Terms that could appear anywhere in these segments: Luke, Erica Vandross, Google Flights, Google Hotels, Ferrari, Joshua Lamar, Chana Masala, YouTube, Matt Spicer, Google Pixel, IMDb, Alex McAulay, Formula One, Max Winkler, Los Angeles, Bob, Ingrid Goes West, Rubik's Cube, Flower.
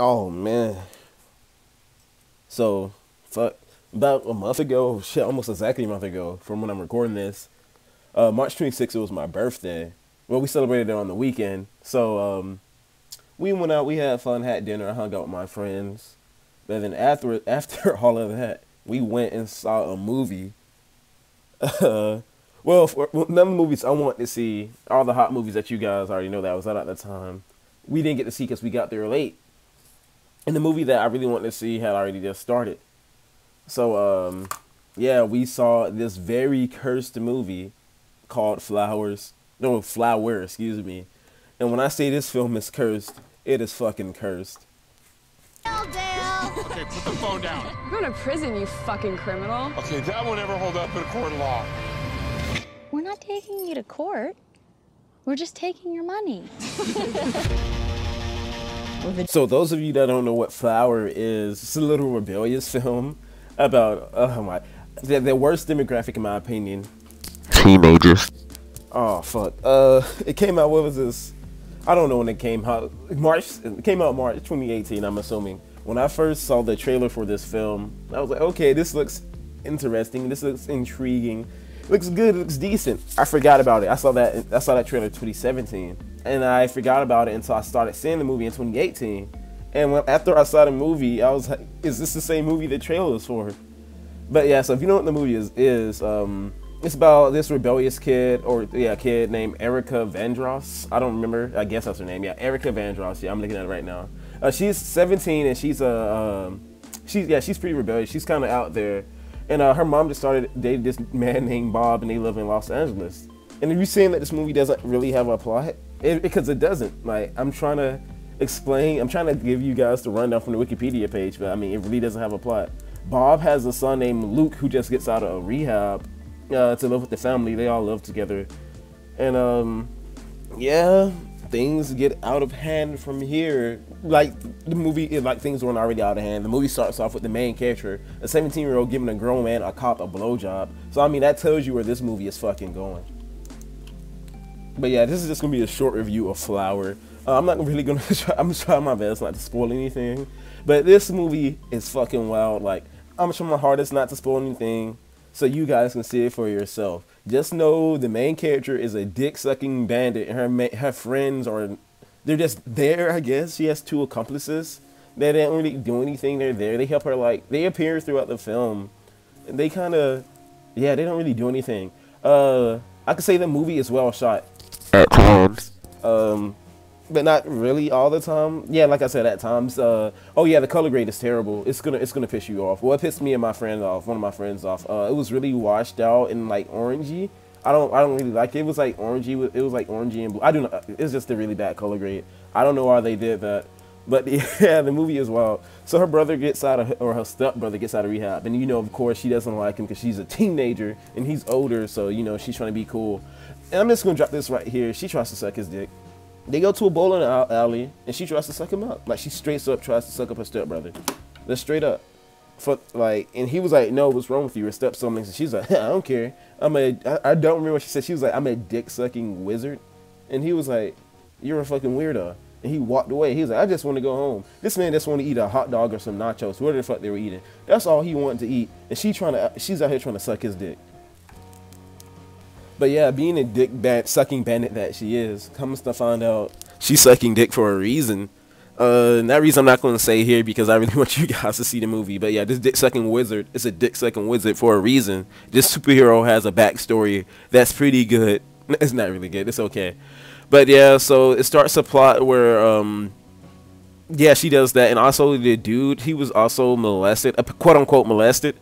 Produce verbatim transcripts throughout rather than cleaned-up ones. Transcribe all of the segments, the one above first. Oh man. So fuck about a month ago, shit, almost exactly a month ago from when I'm recording this. Uh, March twenty-sixth, it was my birthday. Well, we celebrated it on the weekend. So um, we went out, we had fun, had dinner, I hung out with my friends. But then after after all of that, we went and saw a movie. Uh, well, for none of the movies I want to see, all the hot movies that you guys already know that I was out at the time, we didn't get to see because we got there late. And the movie that I really wanted to see had already just started. So, um, yeah, we saw this very cursed movie called Flowers. No, Flower, excuse me. And when I say this film is cursed, it is fucking cursed. Dale, Dale. Okay, put the phone down. You're going to prison, you fucking criminal. Okay, that will never hold up in a court of law. We're not taking you to court. We're just taking your money. So those of you that don't know what Flower is, it's a little rebellious film about, oh my, the, the worst demographic in my opinion. Teenagers. Oh fuck. Uh, it came out, what was this? I don't know when it came out. March, it came out March twenty eighteen, I'm assuming. When I first saw the trailer for this film, I was like, okay, this looks interesting. This looks intriguing. It looks good, it looks decent. I forgot about it. I saw that I saw that trailer in twenty seventeen. And I forgot about it until I started seeing the movie in twenty eighteen. And when, after I saw the movie, I was like, is this the same movie the trailer is for? But yeah, so if you know what the movie is, is um, it's about this rebellious kid, or yeah, kid named Erica Vandross. I don't remember. I guess that's her name. Yeah, Erica Vandross. Yeah, I'm looking at it right now. Uh, she's seventeen and she's a, uh, um, she's, yeah, she's pretty rebellious. She's kind of out there. And uh, her mom just started dating this man named Bob and they live in Los Angeles. And if you're saying that this movie doesn't really have a plot, it, because it doesn't. Like, I'm trying to explain, I'm trying to give you guys the rundown from the Wikipedia page, but I mean, it really doesn't have a plot. Bob has a son named Luke who just gets out of rehab uh, to live with the family. They all live together. And um, yeah, things get out of hand from here. Like the movie, like things weren't already out of hand. The movie starts off with the main character, a seventeen year old giving a grown man, a cop, a blowjob. So I mean, that tells you where this movie is fucking going. But yeah, this is just gonna be a short review of Flower. Uh, I'm not really gonna try, I'm trying my best not to spoil anything. But this movie is fucking wild. Like, I'm trying my hardest not to spoil anything so you guys can see it for yourself. Just know the main character is a dick-sucking bandit, and her ma her friends are, they're just there, I guess. She has two accomplices. They don't really do anything, they're there. They help her, like, they appear throughout the film. They kinda, yeah, they don't really do anything. Uh, I could say the movie is well shot. At times, um, but not really all the time. Yeah, like I said, at times. Uh, oh yeah, the color grade is terrible. It's gonna, it's gonna piss you off. Well, it pissed me and my friend off. One of my friends off. Uh, it was really washed out and like orangey. I don't, I don't really like it. It was like orangey. It was like orangey and blue. I do not. It's just a really bad color grade. I don't know why they did that. But yeah, the movie is wild. So her brother gets out of, or her stepbrother gets out of rehab, and you know, of course, she doesn't like him because she's a teenager and he's older. So you know, she's trying to be cool. And I'm just gonna drop this right here. She tries to suck his dick. They go to a bowling alley, and she tries to suck him up. Like, she straight up tries to suck up her stepbrother. That's straight up. For like, and he was like, "No, what's wrong with you? Your stepsibling." And she's like, "I don't care. I'm a. I, I don't remember what she said." She was like, "I'm a dick sucking wizard," and he was like, "You're a fucking weirdo." And he walked away. He was like, "I just want to go home." This man just want to eat a hot dog or some nachos, whatever the fuck they were eating. That's all he wanted to eat. And she trying to, she's out here trying to suck his dick. But yeah, being a dick band, sucking bandit that she is, comes to find out she's sucking dick for a reason. Uh, and that reason I'm not going to say here because I really want you guys to see the movie. But yeah, this dick sucking wizard is a dick sucking wizard for a reason. This superhero has a backstory that's pretty good. It's not really good. It's okay. But yeah, so it starts a plot where, um, yeah, she does that. And also the dude, he was also molested, uh, quote unquote molested.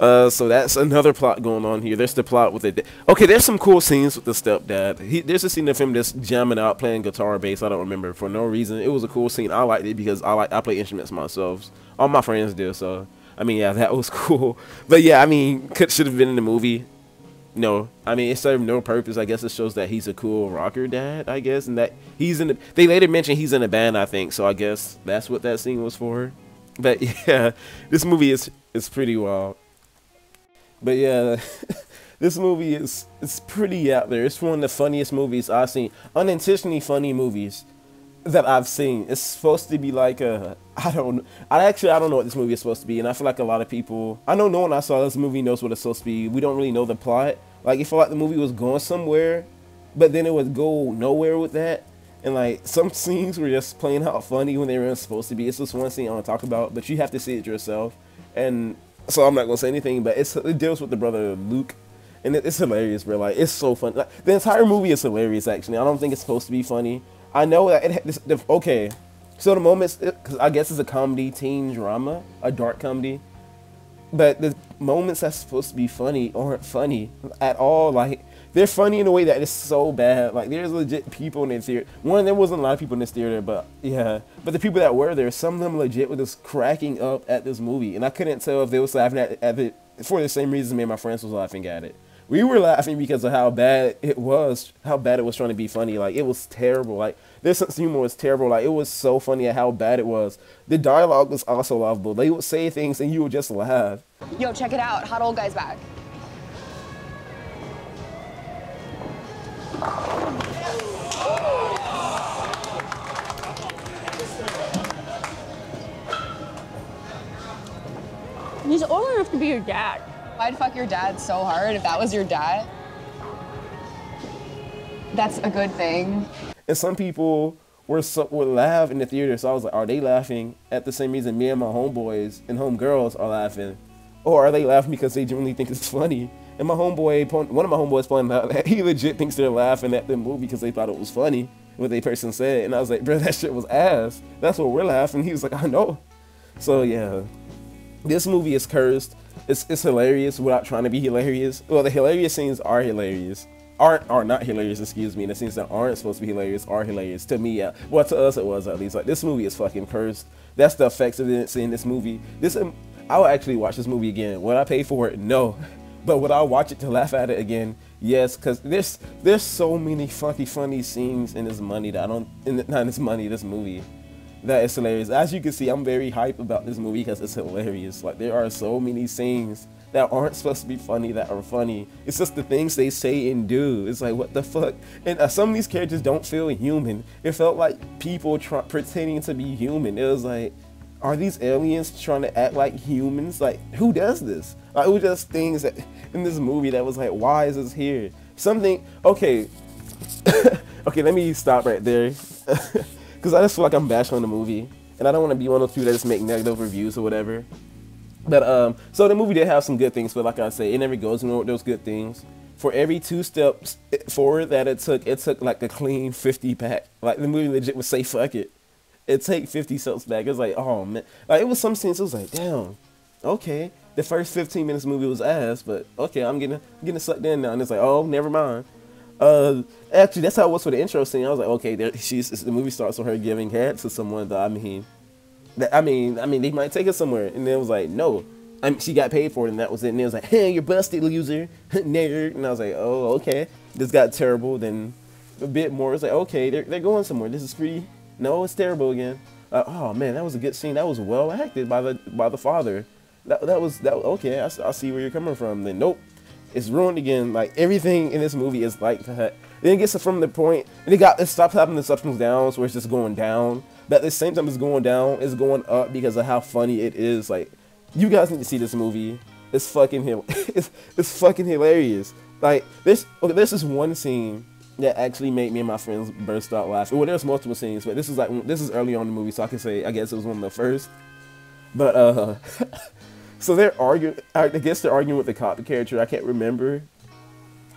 Uh, so that's another plot going on here. There's the plot with the, okay, there's some cool scenes with the stepdad. He, there's a scene of him just jamming out, playing guitar, bass, I don't remember, for no reason. It was a cool scene. I liked it because I like, I play instruments myself. All my friends do, so, I mean, yeah, that was cool. But yeah, I mean, could should have been in the movie. No, I mean, it served no purpose. I guess it shows that he's a cool rocker dad, I guess, and that he's in the, they later mentioned he's in a band, I think, so I guess that's what that scene was for. But yeah, this movie is, is pretty wild. But yeah, this movie is, it's pretty out there. It's one of the funniest movies I've seen. Unintentionally funny movies. that I've seen. It's supposed to be like a, I don't, I actually, I don't know what this movie is supposed to be, and I feel like a lot of people, I know no one I saw this movie knows what it's supposed to be. We don't really know the plot. Like, it felt like the movie was going somewhere, but then it would go nowhere with that. And like, some scenes were just playing out funny when they weren't supposed to be. It's just one scene I want to talk about, but you have to see it yourself. And so I'm not going to say anything, but it's, it deals with the brother Luke. And it, it's hilarious, bro. Like, it's so funny. Like, the entire movie is hilarious, actually. I don't think it's supposed to be funny. I know that it this, the, okay, so the moments, because I guess it's a comedy, teen drama, a dark comedy, but the moments that's supposed to be funny aren't funny at all. Like, they're funny in a way that is so bad. Like, there's legit people in the theater. One, there wasn't a lot of people in this theater, but yeah, but the people that were there, some of them legit were just cracking up at this movie, and I couldn't tell if they was laughing at, at it for the same reason me and my friends was laughing at it. We were laughing because of how bad it was, how bad it was trying to be funny. Like, it was terrible. Like, their sense of humor was terrible. Like, it was so funny at how bad it was. The dialogue was also laughable. They would say things and you would just laugh. Yo, check it out. Hot old guy's back. He's old enough to be your dad. I'd fuck your dad so hard if that was your dad. That's a good thing. And some people were so, were laugh in the theater, so I was like, are they laughing at the same reason me and my homeboys and homegirls are laughing? Or are they laughing because they genuinely think it's funny? And my homeboy, one of my homeboys pointed out that he legit thinks they're laughing at the movie because they thought it was funny, what the person said. And I was like, bro, that shit was ass. That's what we're laughing. He was like, I know. So yeah, this movie is cursed. It's, it's hilarious without trying to be hilarious. Well, the hilarious scenes are hilarious. Aren't, are not hilarious, excuse me. And the scenes that aren't supposed to be hilarious are hilarious. To me, yeah. Well, to us it was, at least. Like, this movie is fucking cursed. That's the effects of it, seeing this movie. This, I would actually watch this movie again. Would I pay for it? No. But would I watch it to laugh at it again? Yes, because there's, there's so many funky, funny scenes in this money that I don't, in the, not in this money, this movie. That is hilarious. As you can see, I'm very hype about this movie because it's hilarious. Like, there are so many scenes that aren't supposed to be funny that are funny. It's just the things they say and do. It's like, what the fuck? And uh, some of these characters don't feel human. It felt like people try pretending to be human. It was like, are these aliens trying to act like humans? Like, who does this? Like, it was just things that in this movie that was like, why is this here? Something, okay. Okay, let me stop right there. Because I just feel like I'm bashing on the movie, and I don't want to be one of those people that just make negative reviews or whatever. But, um, so the movie did have some good things, but like I say, it never goes nowhere with those good things. For every two steps forward that it took, it took like a clean fifty back. Like, the movie legit would say, fuck it. It take fifty steps back. It was like, oh man. Like, it was some scenes, it was like, damn, okay. The first fifteen minutes of the movie was ass, but okay, I'm getting, I'm getting sucked in now. And it's like, oh, never mind. Uh, actually, that's how it was for the intro scene. I was like, okay, there, she's, the movie starts with her giving head to someone that, I mean, that, I mean, I mean, they might take her somewhere. And then it was like, no, I mean, she got paid for it, and that was it. And it was like, hey, you're busted, loser, nerd. And I was like, oh, okay. This got terrible. Then a bit more, it's like, okay, they're, they're going somewhere. This is free. No, it's terrible again. Uh, oh man, that was a good scene. That was well acted by the, by the father. That, that was, that, okay, I, I see where you're coming from. Then nope. It's ruined again. Like, everything in this movie is like that. Then it gets from the point, and it got, it stops having the substance down, so it's just going down. But at the same time it's going down, it's going up because of how funny it is. Like, you guys need to see this movie. It's fucking, it's, it's fucking hilarious. Like, this, okay, this is one scene that actually made me and my friends burst out laughing. Well, there's multiple scenes, but this is like, this is early on in the movie, so I can say, I guess it was one of the first. But, uh... So they're arguing, I guess they're arguing with the cop character, I can't remember.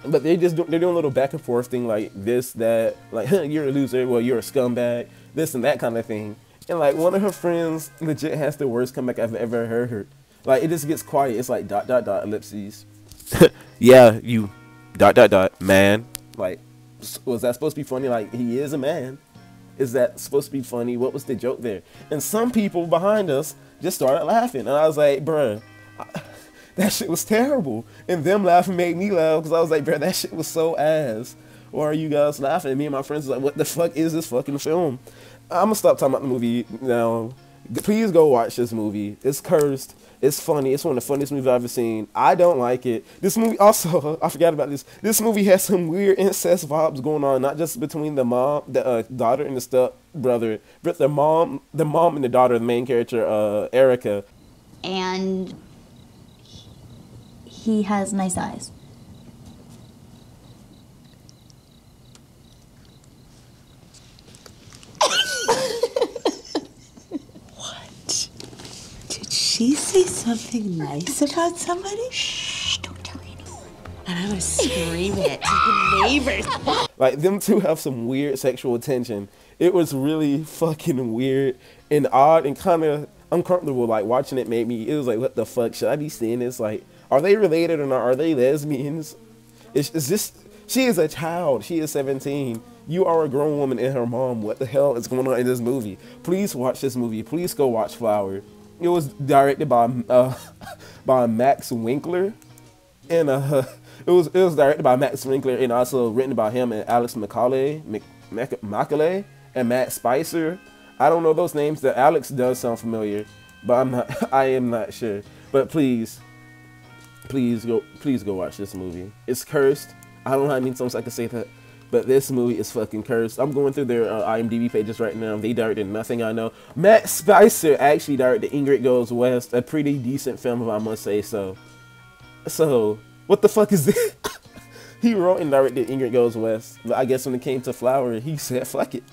But they just do, they're doing a little back and forth thing like this, that, like, you're a loser, well, you're a scumbag, this and that kind of thing. And like, one of her friends legit has the worst comeback I've ever heard. Like, it just gets quiet. It's like dot, dot, dot, ellipses. Yeah, you, dot, dot, dot, man. Like, was that supposed to be funny? Like, he is a man. Is that supposed to be funny? What was the joke there? And some people behind us just started laughing, and I was like, bruh, I, that shit was terrible. And them laughing made me laugh, because I was like, bruh, that shit was so ass. Why are you guys laughing? And me and my friends was like, what the fuck is this fucking film? I'm gonna stop talking about the movie now. Please go watch this movie. It's cursed. It's funny. It's one of the funniest movies I've ever seen. I don't like it. This movie also, I forgot about this. This movie has some weird incest vibes going on, not just between the mom, the uh, daughter and the stepbrother, but the mom, the mom and the daughter, the main character, uh, Erica. And he has nice eyes. She say something nice about somebody? Shh, don't tell anyone. And I'm gonna scream it to the neighbors. Like, them two have some weird sexual tension. It was really fucking weird and odd and kind of uncomfortable. Like, watching it made me, it was like, what the fuck? Should I be seeing this? Like, are they related or not? Are they lesbians? Is, is this, she is a child. She is seventeen. You are a grown woman and her mom. What the hell is going on in this movie? Please watch this movie. Please go watch Flower. It was directed by uh, by Max Winkler, and uh, it was it was directed by Max Winkler and also written by him and Alex McAulay, McAulay and Matt Spicer. I don't know those names. The Alex does sound familiar, but I'm not. I am not sure. But please, please go, please go watch this movie. It's cursed. I don't know how many times I can say that. But this movie is fucking cursed. I'm going through their uh, IMDb pages right now. They directed nothing I know. Matt Spicer actually directed Ingrid Goes West, a pretty decent film if I must say so. So, what the fuck is this? He wrote and directed Ingrid Goes West. But I guess when it came to Flower, he said, fuck it.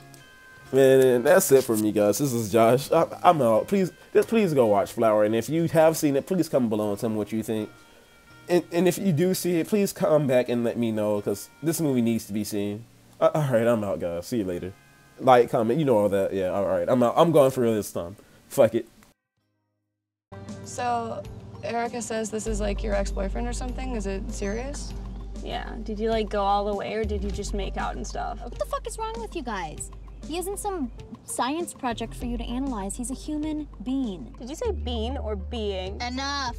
Man, that's it for me, guys. This is Josh. I I'm out. Please, just please go watch Flower. And if you have seen it, please come below and tell me what you think. And, and if you do see it, please come back and let me know, because this movie needs to be seen. Uh, all right, I'm out, guys. See you later. Like, comment, you know all that. Yeah, all right. I'm out. I'm going for real this time. Fuck it. So, Erica says this is, like, your ex-boyfriend or something? Is it serious? Yeah. Did you, like, go all the way, or did you just make out and stuff? What the fuck is wrong with you guys? He isn't some science project for you to analyze. He's a human being. Did you say bean or being? Enough.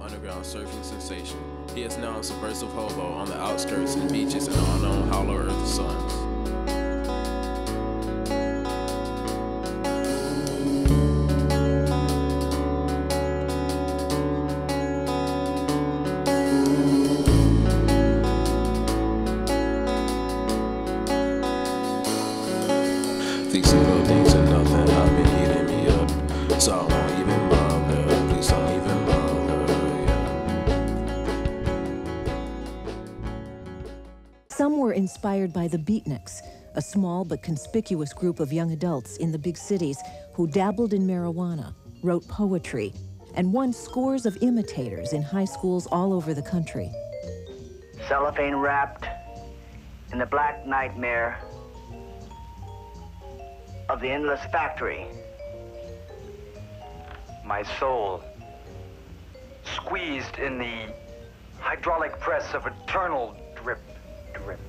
Underground surfing sensation. He is now a subversive hobo on the outskirts and beaches and on unknown hollow earth suns. Some were inspired by the Beatniks, a small but conspicuous group of young adults in the big cities who dabbled in marijuana, wrote poetry, and won scores of imitators in high schools all over the country. Cellophane wrapped in the black nightmare of the endless factory, my soul squeezed in the hydraulic press of eternal drip. Rip.